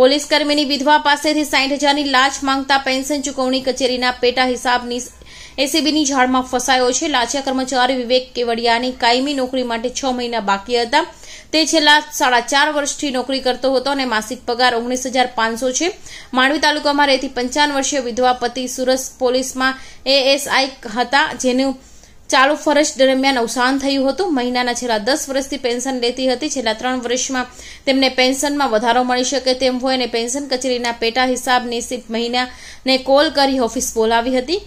પોલીસકર્મીની વિધવા પાસેથી 60,000ની લાંચ માંગતા પેન્શન ચૂકવણી કચેરીના પેટા હિસાબની એસીબીની ઝાડમાં ફસાયો છે. લાંચિયા કર્મચારી વિવેક કેવડિયાની કાયમી નોકરી માટે 6 મહિના બાકી હતા. તે છેલ્લા 4.5 વર્ષથી નોકરી કરતો હતો અને માસિક પગાર 19,500 છે. માંડવી તાલુકામાં રહેતી 55 વર્ષીય વિધવા પતિ સુરત પોલીસમાં એએસઆઈ હતા, જેનું ચાલુ ફરજ દરમિયાન અવસાન થયું હતું. મહિનાના છેલ્લા 10 વર્ષથી પેન્શન લેતી હતી. છેલ્લા 3 વર્ષમાં તેમને પેન્શનમાં વધારો મળી શકે તેમ હોય અને પેન્શન કચેરીના પેટા હિસાબની શિફ્ટ મહિનાને કોલ કરી ઓફિસ બોલાવી હતી.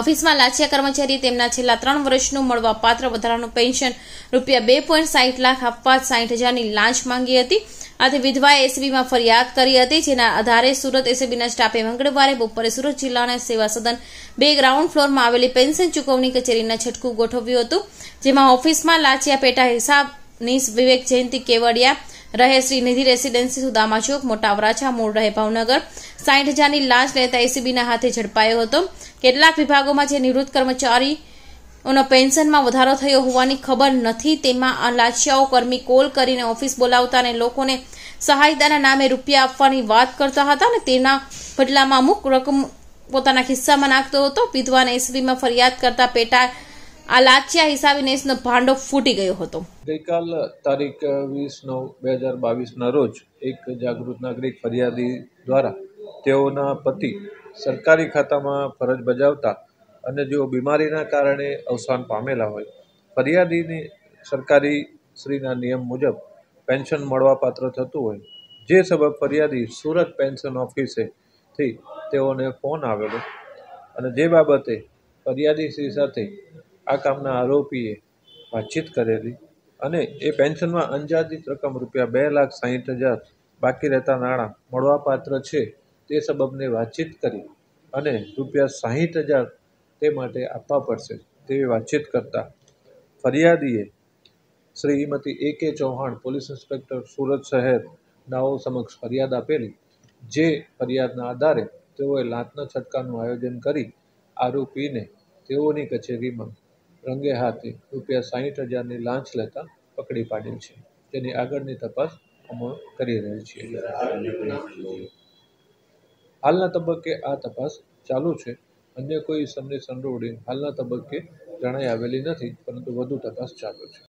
ઓફિસમાં લાંચિયા કર્મચારી તેમના છેલ્લા 3 વર્ષનું મળવાપાત્ર વધારાનું પેન્શન રૂપિયા 2.60 લાખ આપવા 60,000ની લાંચ માંગી હતી. આથી વિધવાએ એસીબીમાં ફરિયાદ કરી હતી, જેના આધારે સુરત એસીબીના સ્ટાફે મંગળવારે બપોરે સુરત જિલ્લાના સેવા સદન 2 ગ્રાઉન્ડ ફ્લોરમાં આવેલી પેન્શન ચૂકવણી કચેરીના છટકું ગોઠવ્યું હતું, જેમાં ઓફિસમાં લાંચિયા પેટા હિસાબની વિવેક જયંતિ કેવડિયા રહે શ્રીનિધિ રેસીડેન્સી સુદામા ચોક મોટા વરાછા મૂળ રહે ભાવનગર 60,000ની લાંચ લેતા એસીબીના હાથે ઝડપાયો હતો. કેટલાક વિભાગોમાં જે નિવૃત્ત કર્મચારી ઓનો પેન્શનમાં વધારો થયો હોવાની ખબર નથી, તેમાં લાંચિયાઓ કર્મી કોલ કરીને ઓફિસ બોલાવતા અને લોકોને સહાયતાના નામે રૂપિયા આપવાની વાત કરતા હતા અને તેના બદલામાં અમુક રકમ પોતાના ખિસ્સામાં નાખતો હતો. વિધવાને એસીબીમાં ફરિયાદ કરતા પેટા આ લાંચિયા હિસાબી નેસનો ભાંડો ફૂટી ગયો હતો. ગઈકાલ તારીખ 20/9/2022ના રોજ એક જાગૃત નાગરિક ફરિયાદી દ્વારા તેઓના પતિ સરકારી ખાતામાં ફરજ બજાવતા અને જો બીમારીના કારણે અવસાન પામેલા હોય, ફરિયાદીને સરકારી શ્રીના નિયમ મુજબ પેન્શન મળવાપાત્ર થતું હોય, જે સબબ ફરિયાદી સુરત પેન્શન ઓફિસેથી તેઓને ફોન આવેલો અને જે બાબતે ફરિયાદી શ્રી સાથે આ કામના આરોપીએ વાતચીત કરેલી અને એ પેન્શનમાં અંદાજિત રકમ રૂપિયા 2,60,000 બાકી રહેતા નાણાં મળવાપાત્ર છે તે સબબને વાતચીત કરી અને રૂપિયા 60,000 તે માટે આપવા પડશે તેવી વાતચીત કરતા ફરિયાદીએ Shrimati A.K. Chauhan police inspector Surat શહેર નાઓ સમક્ષ ફરિયાદ આપેલી, જે ફરિયાદના આધારે તેઓએ લાંચના છટકાનું આયોજન કરી આરોપીને તેઓની કચેરીમાં રંગે હાથે રૂપિયા 60,000ની લાંચ લેતા પકડી પાડેલ છે. તેની આગળની તપાસ અમે કરી રહેલ છીએ. હાલના તબક્કે આ તપાસ ચાલુ છે. અન્ય કોઈ ઇસમને સંડોવણી હાલના તબક્કે જણાઈ આવેલી નથી, પરંતુ વધુ તપાસ ચાલુ છે.